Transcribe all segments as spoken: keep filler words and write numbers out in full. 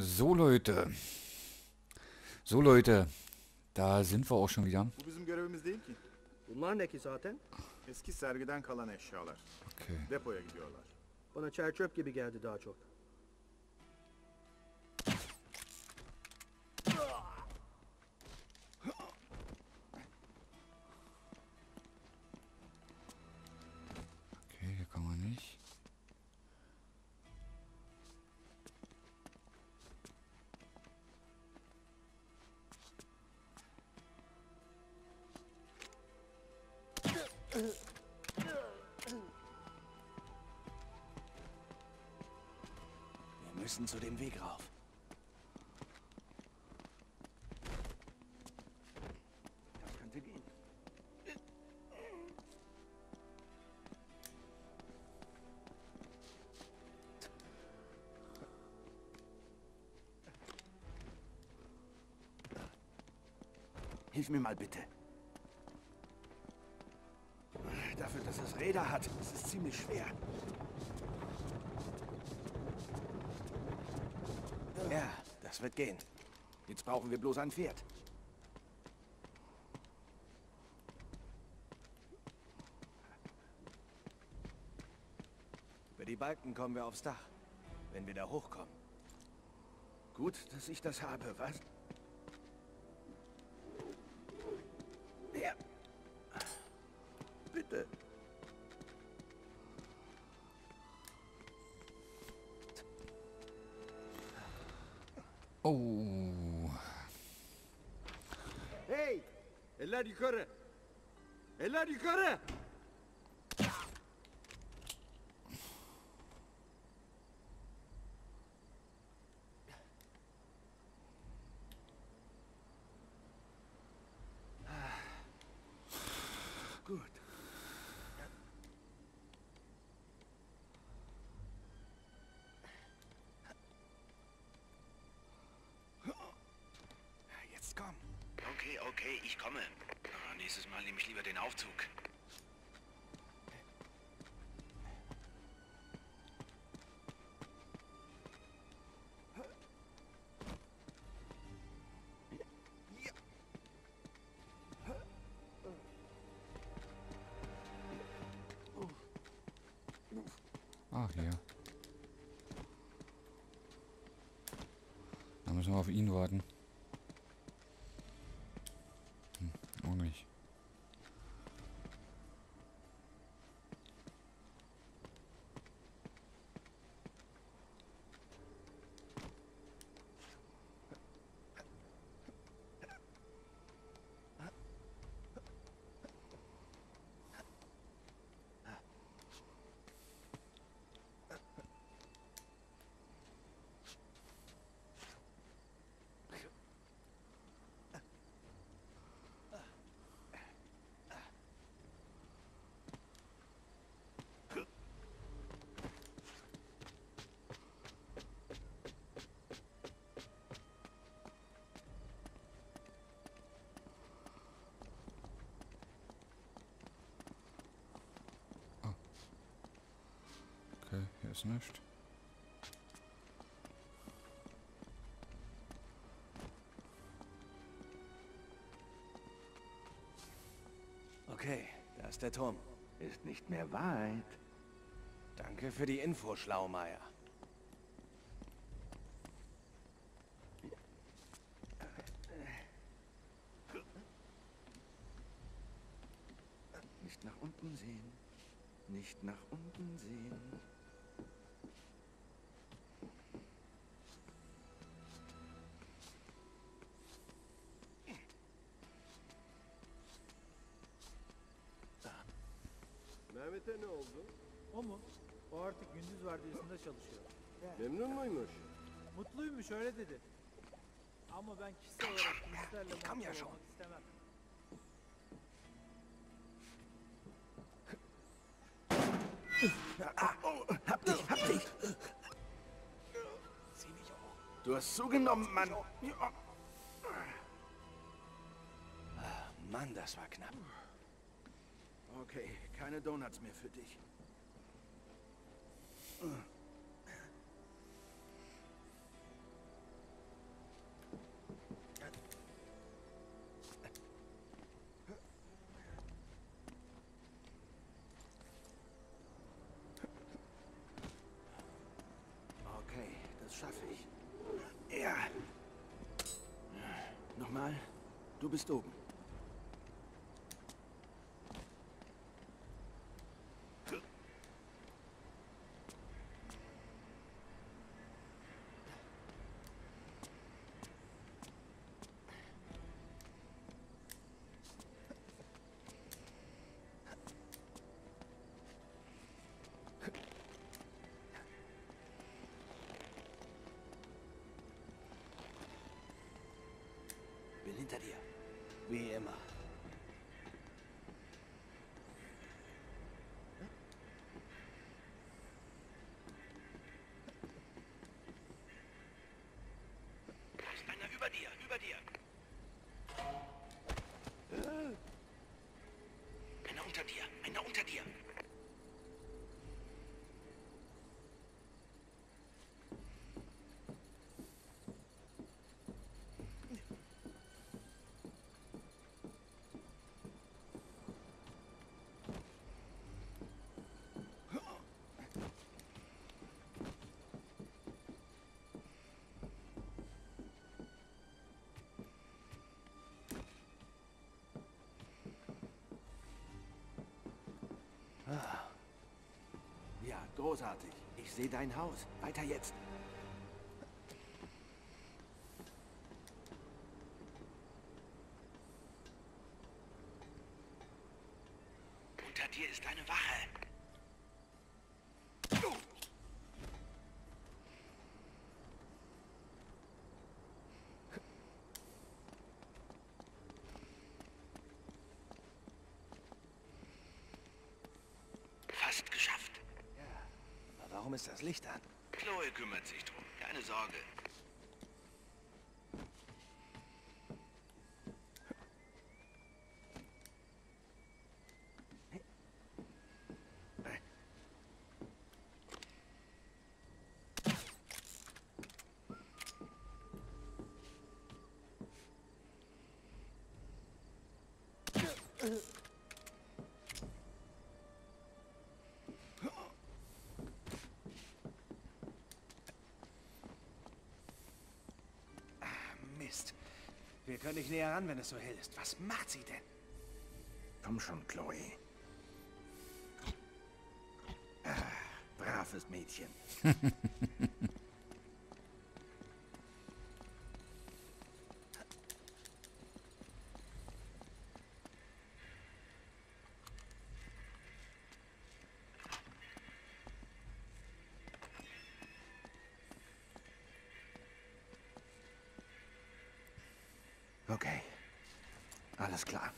So, Leute. So, Leute. Da sind wir auch schon wieder. Okay. Wir müssen zu dem Weg rauf. Das könnte gehen. Hilf mir mal bitte. Dafür, dass es Räder hat, ist es ziemlich schwer. Ja, das wird gehen. Jetzt brauchen wir bloß ein Pferd. Über die Balken kommen wir aufs Dach, wenn wir da hochkommen. Gut, dass ich das habe, was? Ja. Bitte. Oh. Hey! Eller yukarı! Eller yukarı! Okay, okay, ich komme. Aber nächstes Mal nehme ich lieber den Aufzug. Ach ja. Da müssen wir auf ihn warten. Okay, hier ist nichts. Okay, da ist der Turm. Ist nicht mehr weit. Danke für die Info, Schlaumeier. Nicht nach unten sehen. Nicht nach unten sehen. Mehmet'e ne oldu? O mu? O artık gündüz vardiyasında çalışıyor. Memnun muymuş? Mutluymuş, öyle dedi. Ama ben kişisel olarak müsterle mutlu olmak istemem. Hab dich, hab dich! Du hast zugenommen, Mann! Mann, das war knapp. Okay, keine Donuts mehr für dich. Das schaffe ich. Ja. Nochmal, du bist oben. Hinter dir. Wie immer. Da ist einer über dir, über dir. Äh. Einer unter dir, einer unter dir. Ja, großartig. Ich sehe dein Haus. Weiter jetzt. Unter dir ist eine Wache. Uh! Fast geschafft. Warum ist das Licht an? Chloe kümmert sich drum. Keine Sorge. Wir können nicht näher ran, wenn es so hell ist. Was macht sie denn? Komm schon, Chloe. Ah, braves Mädchen. Okay. Alles klar.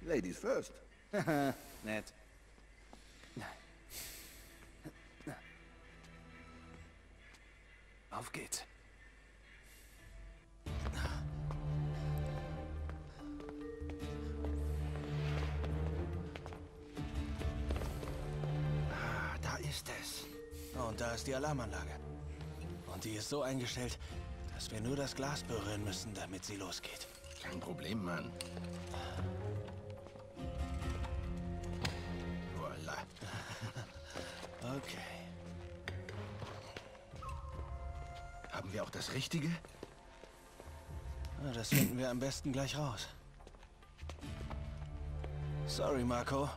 Ladies first. Haha, nett. Auf geht's. Und da ist die Alarmanlage. Und die ist so eingestellt, dass wir nur das Glas berühren müssen, damit sie losgeht. Kein Problem, Mann. Voila. Okay. Haben wir auch das Richtige? Das finden wir am besten gleich raus. Sorry, Marco.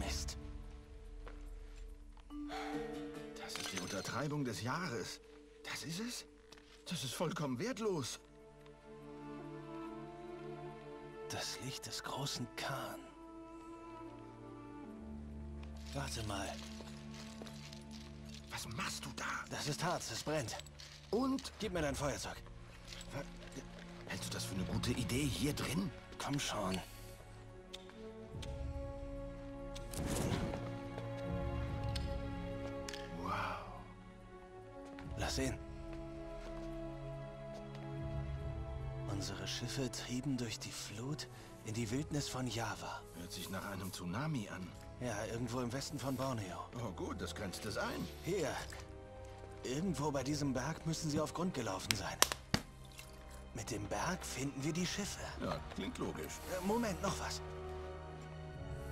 Mist. Das ist die Untertreibung des Jahres. Das ist es? Das ist vollkommen wertlos. Das Licht des großen Kahn. Warte mal. Was machst du da? Das ist Harz, es brennt. Und? Gib mir dein Feuerzeug. Was? Hältst du das für eine gute Idee hier drin? Komm schon. Wow. Lass sehen. Unsere Schiffe trieben durch die Flut in die Wildnis von Java. Hört sich nach einem Tsunami an. Ja, irgendwo im Westen von Borneo. Oh gut, das könnte sein. Hier. Irgendwo bei diesem Berg müssen sie auf Grund gelaufen sein. Mit dem Berg finden wir die Schiffe. Ja, klingt logisch. Äh, Moment, noch was.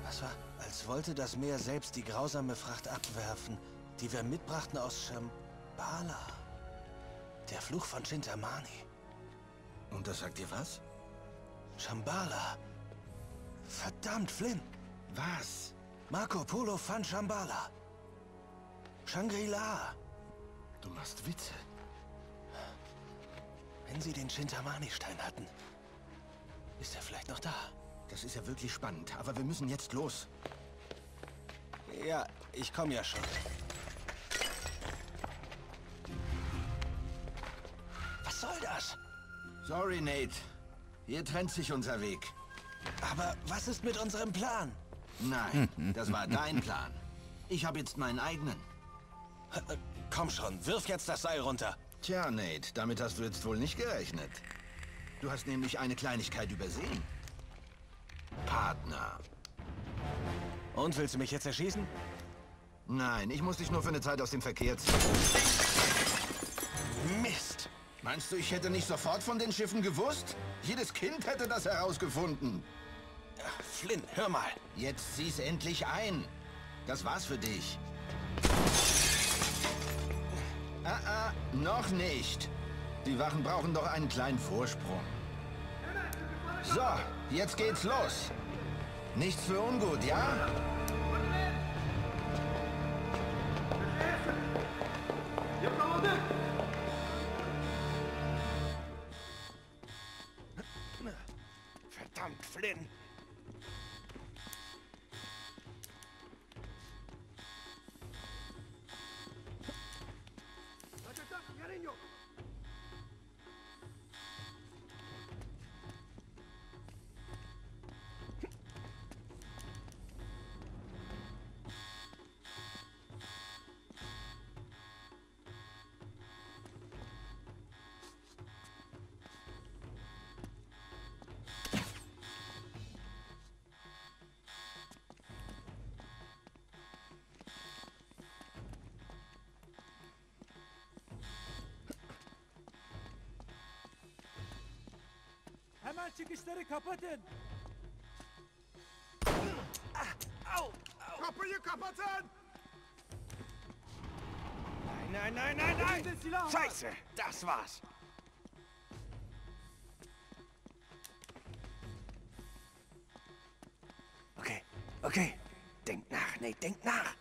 Was war? Als wollte das Meer selbst die grausame Fracht abwerfen, die wir mitbrachten aus Shambhala. Der Fluch von Chintamani. Und das sagt ihr was? Shambhala. Verdammt, Flynn. Was? Marco Polo fand Shambhala. Shangri-La. Du machst Witze. Wenn sie den Chintamani-Stein hatten, ist er vielleicht noch da. Das ist ja wirklich spannend, aber wir müssen jetzt los. Ja, ich komme ja schon. Was soll das? Sorry, Nate. Hier trennt sich unser Weg. Aber was ist mit unserem Plan? Nein, das war dein Plan. Ich habe jetzt meinen eigenen. Komm schon, wirf jetzt das Seil runter. Tja, Nate, damit hast du jetzt wohl nicht gerechnet. Du hast nämlich eine Kleinigkeit übersehen. Partner. Und, willst du mich jetzt erschießen? Nein, ich muss dich nur für eine Zeit aus dem Verkehr ziehen. Mist! Meinst du, ich hätte nicht sofort von den Schiffen gewusst? Jedes Kind hätte das herausgefunden. Ach, Flynn, hör mal. Jetzt sieh's endlich ein. Das war's für dich. Ah, ah, noch nicht. Die Wachen brauchen doch einen kleinen Vorsprung. So, jetzt geht's los. Nichts für ungut, ja? Verdammt, Flynn. Hemen çıkışları kapatın. Ah, au, au. Kapıyı kapatın. Nein, nein, nein, nein, nein. Scheiße, das war's. Okay, okay. Denk nach, Nate, denk nach.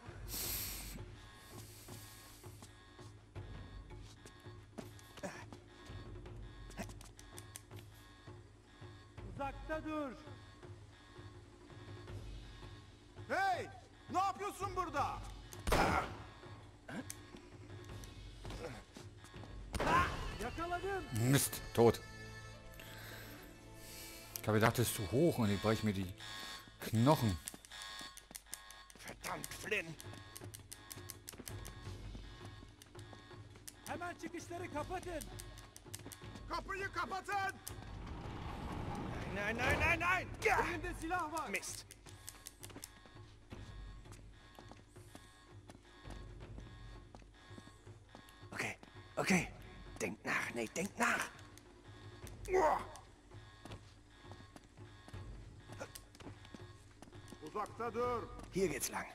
Dur. Hey! Ne yapıyorsun burada? Yakaladım. Mist, tot. Ich habe gedacht, das ist zu hoch und ich breche mir die Knochen. Verdammt, Flynn. Hemen çıkışları kapatın. Kapıyı kapatın. Nein, nein, nein, nein! Ja. Mist! Okay, okay. Denk nach, Nate, denk nach! Hier geht's lang.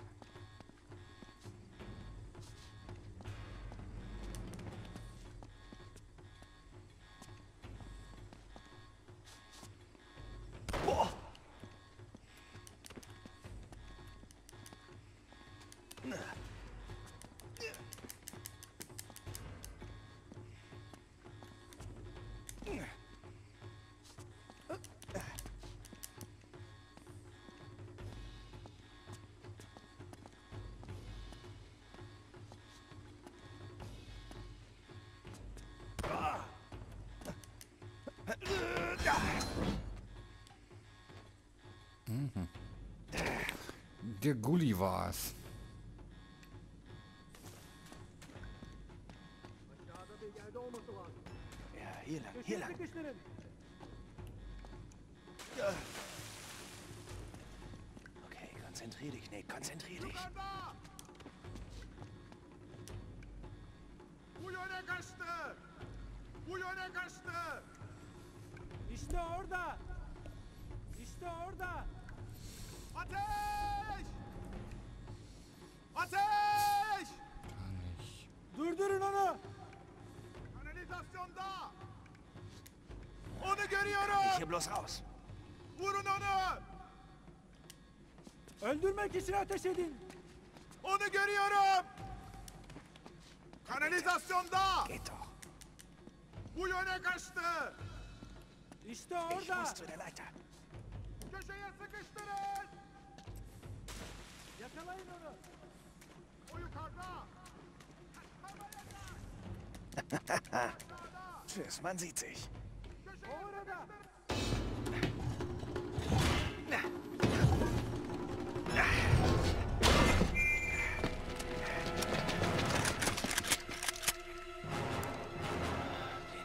Mhm. Der Gulli war's. Ja, hier lang, hier lang. Okay, ganz Konzentrier dich, Nate, konzentrier dich. İşte orada. İşte orada. Ateş! Ateş! Tanrım. Durdurun onu. Kanalizasyonda. Onu görüyorum. Vurun onu. Öldürmek için ateş edin. Onu görüyorum. Kanalizasyonda. Bu yöne kaçtı. İşte orada. Köşeye sıkıştırın. Yakalayın onu. O yukarıda. Tschüss, man sieht sich. Orada.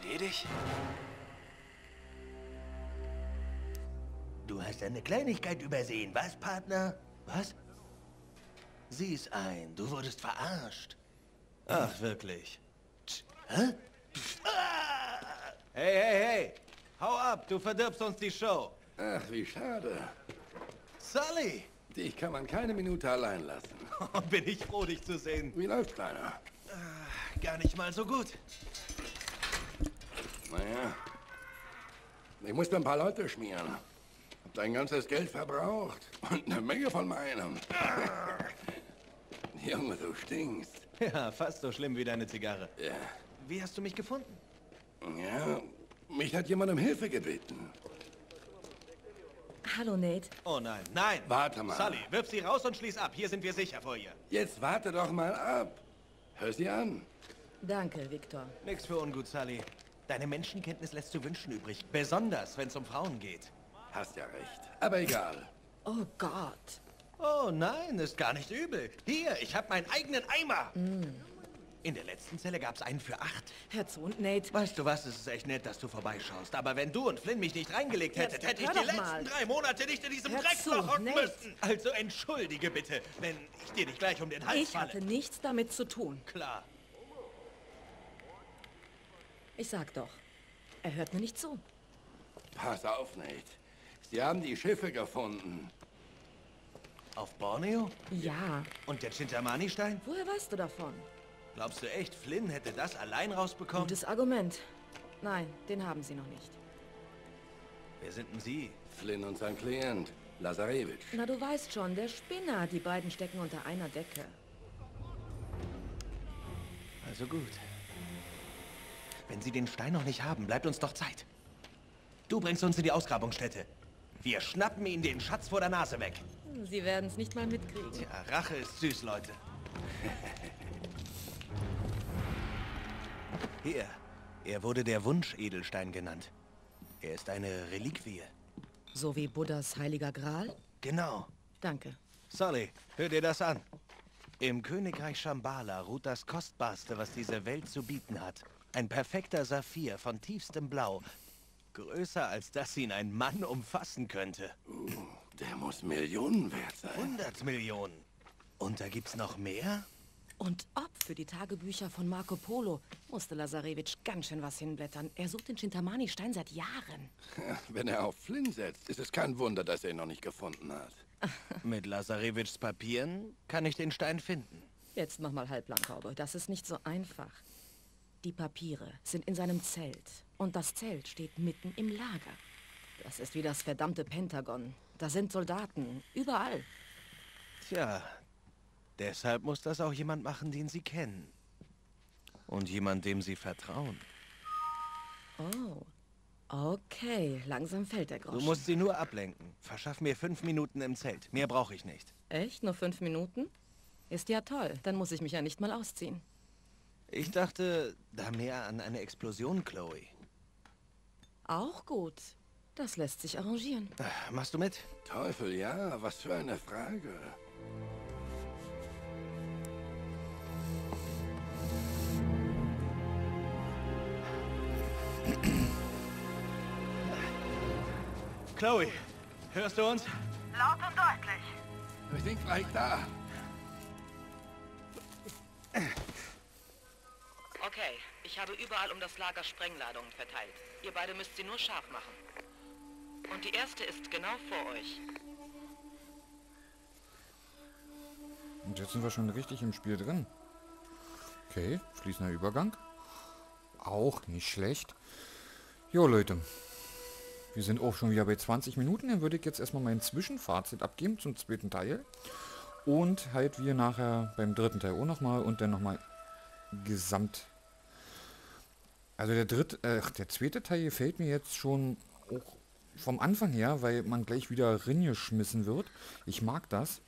Erledigt? Du hast eine Kleinigkeit übersehen, was, Partner? Was? Sieh's ein, du wurdest verarscht. Ach, wirklich. Tsch, hä? Pff, ah! Hey, hey, hey! Hau ab, du verdirbst uns die Show. Ach, wie schade. Sully! Dich kann man keine Minute allein lassen. Bin ich froh, dich zu sehen. Wie läuft's, Kleiner? Äh, gar nicht mal so gut. Naja, ich musste ein paar Leute schmieren. Hab dein ganzes Geld verbraucht. Und eine Menge von meinem. Junge, du stinkst. Ja, fast so schlimm wie deine Zigarre. Ja. Wie hast du mich gefunden? Ja, mich hat jemand um Hilfe gebeten. Hallo, Nate. Oh nein, nein! Warte mal. Sully, wirf sie raus und schließ ab. Hier sind wir sicher vor ihr. Jetzt warte doch mal ab. Hör sie an. Danke, Victor. Nix für ungut, Sully. Deine Menschenkenntnis lässt zu wünschen übrig. Besonders, wenn es um Frauen geht. Hast ja recht. Aber egal. Oh Gott. Oh nein, ist gar nicht übel. Hier, ich habe meinen eigenen Eimer. Mm. In der letzten Zelle gab es einen für acht. Herz und Nate. Weißt du was, es ist echt nett, dass du vorbeischaust. Aber wenn du und Flynn mich nicht reingelegt hättet, hätte ich die letzten mal. drei Monate nicht in diesem Drecksloch hocken müssen. Also entschuldige bitte, wenn ich dir nicht gleich um den Hals ich falle. Ich hatte nichts damit zu tun. Klar. Ich sag doch, er hört mir nicht zu. Pass auf, Nate. Sie haben die Schiffe gefunden. Auf Borneo? Ja. Und der Chintamani-Stein? Woher weißt du davon? Glaubst du echt, Flynn hätte das allein rausbekommen? Gutes Argument. Nein, den haben sie noch nicht. Wer sind denn Sie? Flynn und sein Klient, Lazarevic. Na, du weißt schon, der Spinner. Die beiden stecken unter einer Decke. Also gut. Wenn Sie den Stein noch nicht haben, bleibt uns doch Zeit. Du bringst uns in die Ausgrabungsstätte. Wir schnappen Ihnen den Schatz vor der Nase weg. Sie werden es nicht mal mitkriegen. Tja, Rache ist süß, Leute. Hier, er wurde der Wunschedelstein genannt. Er ist eine Reliquie. So wie Buddhas heiliger Gral? Genau. Danke. Sully, hör dir das an. Im Königreich Shambhala ruht das Kostbarste, was diese Welt zu bieten hat. Ein perfekter Saphir von tiefstem Blau. Größer, als dass ihn ein Mann umfassen könnte. Uh, der muss Millionen wert sein. hundert Millionen. Und da gibt's noch mehr? Und ob für die Tagebücher von Marco Polo musste Lazarevic ganz schön was hinblättern. Er sucht den Chintamani-Stein seit Jahren. Wenn er auf Flynn setzt, ist es kein Wunder, dass er ihn noch nicht gefunden hat. Mit Lazarevics Papieren kann ich den Stein finden. Jetzt mach mal halblang, Cowboy. Das ist nicht so einfach. Die Papiere sind in seinem Zelt. Und das Zelt steht mitten im Lager. Das ist wie das verdammte Pentagon. Da sind Soldaten. Überall. Tja, deshalb muss das auch jemand machen, den Sie kennen. Und jemand, dem Sie vertrauen. Oh. Okay, langsam fällt der Groschen. Du musst sie nur ablenken. Verschaff mir fünf Minuten im Zelt. Mehr brauche ich nicht. Echt? Nur fünf Minuten? Ist ja toll. Dann muss ich mich ja nicht mal ausziehen. Ich dachte da mehr an eine Explosion, Chloe. Auch gut. Das lässt sich arrangieren. Ach, machst du mit? Teufel, ja. Was für eine Frage. Chloe, hörst du uns? Laut und deutlich. Wir sind gleich da. Okay, ich habe überall um das Lager Sprengladungen verteilt. Ihr beide müsst sie nur scharf machen. Und die erste ist genau vor euch. Und jetzt sind wir schon richtig im Spiel drin. Okay, fließender Übergang. Auch nicht schlecht. Jo Leute, wir sind auch schon wieder bei zwanzig Minuten. Dann würde ich jetzt erstmal mein Zwischenfazit abgeben zum zweiten Teil. Und halt wir nachher beim dritten Teil auch nochmal und dann nochmal gesamt. Also der dritte, äh, der zweite Teil gefällt mir jetzt schon auch vom Anfang her, weil man gleich wieder reingeschmissen wird. Ich mag das.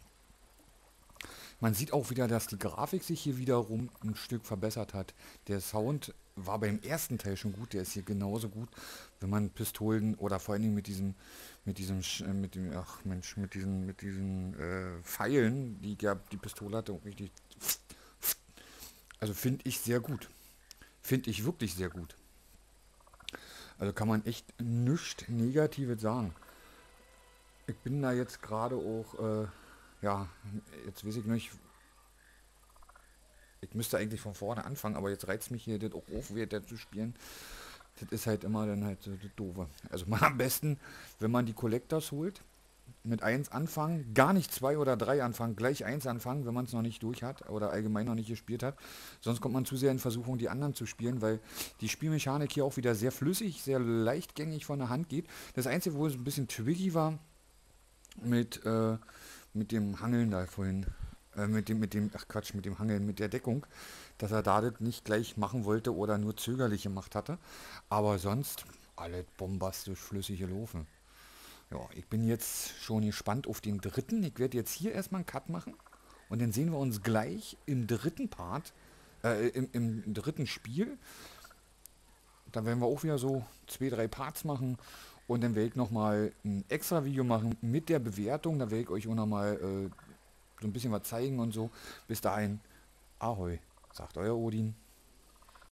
Man sieht auch wieder, dass die Grafik sich hier wiederum ein Stück verbessert hat. Der Sound war beim ersten Teil schon gut, der ist hier genauso gut, wenn man Pistolen oder vor allen Dingen mit diesem, mit diesem, mit dem, ach Mensch, mit diesen, mit diesen äh, Pfeilen, die ja die Pistole hatte, richtig. Also finde ich sehr gut. Finde ich wirklich sehr gut. Also kann man echt nichts Negatives sagen. Ich bin da jetzt gerade auch... Äh, ja, jetzt weiß ich nicht. Ich müsste eigentlich von vorne anfangen, aber jetzt reizt mich hier das auch auf, wieder zu spielen. Das ist halt immer dann halt so das Doofe. Also mal am besten, wenn man die Collectors holt, mit eins anfangen, gar nicht zwei oder drei anfangen, gleich eins anfangen, wenn man es noch nicht durch hat oder allgemein noch nicht gespielt hat. Sonst kommt man zu sehr in Versuchung, die anderen zu spielen, weil die Spielmechanik hier auch wieder sehr flüssig, sehr leichtgängig von der Hand geht. Das Einzige, wo es ein bisschen twiggy war, mit... Äh, mit dem Hangeln da vorhin, äh, mit dem, mit dem, ach Quatsch, mit dem Hangeln, mit der Deckung, dass er da das nicht gleich machen wollte oder nur zögerlich gemacht hatte, aber sonst alle bombastisch flüssige Laufen. Ja, ich bin jetzt schon gespannt auf den dritten, ich werde jetzt hier erstmal einen Cut machen und dann sehen wir uns gleich im dritten Part, äh, im, im dritten Spiel, dann werden wir auch wieder so zwei, drei Parts machen. Und dann werde ich nochmal ein extra Video machen mit der Bewertung. Da werde ich euch auch nochmal äh, so ein bisschen was zeigen und so. Bis dahin, Ahoi, sagt euer Odin.